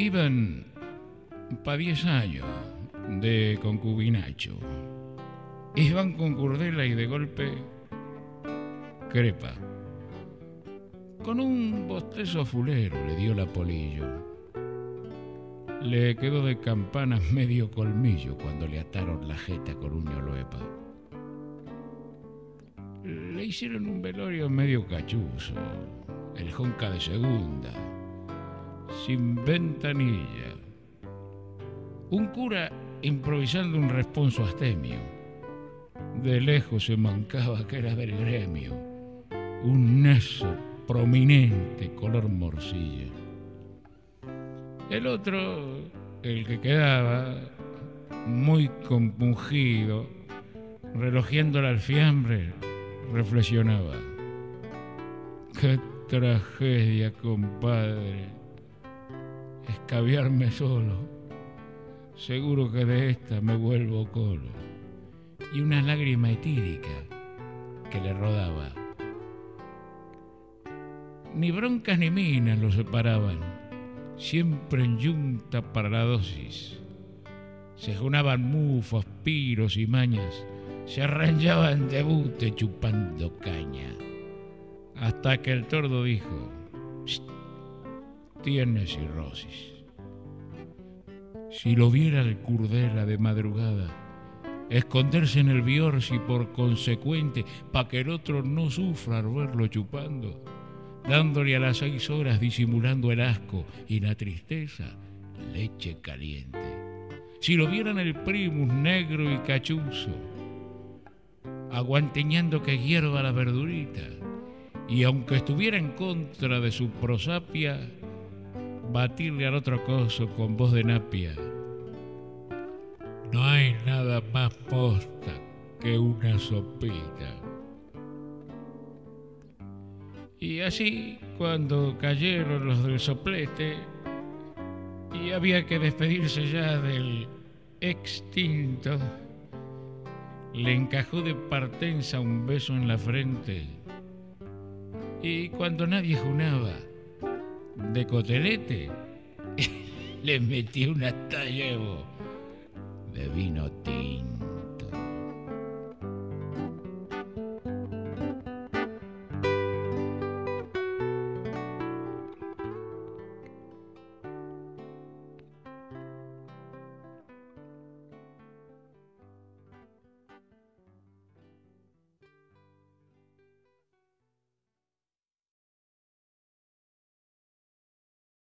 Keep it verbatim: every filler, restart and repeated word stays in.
iban para diez años de concubinacho. Iban con curdela y de golpe crepa. Con un bostezo fulero le dio la polillo. Le quedó de campanas medio colmillo cuando le ataron la jeta con un ñoloepa. Le hicieron un velorio medio cachuzo, el jonca de segunda, sin ventanilla. Un cura improvisando un responso astemio. De lejos se mancaba que era del gremio, un neso prominente color morcilla. El otro, el que quedaba, muy compungido, relojeando el alfiambre, reflexionaba. ¡Qué tragedia, compadre! Escabiarme solo. Seguro que de esta me vuelvo colo. Y una lágrima etílica que le rodaba. Ni broncas ni minas los separaban, siempre en yunta para la dosis. Se junaban mufos, piros y mañas, se arranjaban de bute chupando caña. Hasta que el tordo dijo, tiene cirrosis. Si lo viera el curdela de madrugada, esconderse en el biorsi por consecuente, pa' que el otro no sufra al verlo chupando, dándole a las seis horas disimulando el asco y la tristeza, leche caliente. Si lo vieran el primus negro y cachuzo, aguanteñando que hierva la verdurita, y aunque estuviera en contra de su prosapia, batirle al otro coso con voz de napia. No hay nada más posta que una sopita. Y así, cuando cayeron los del soplete y había que despedirse ya del extinto, le encajó de partenza un beso en la frente. Y cuando nadie junaba, de cotelete, le metió una talla de vino tinto.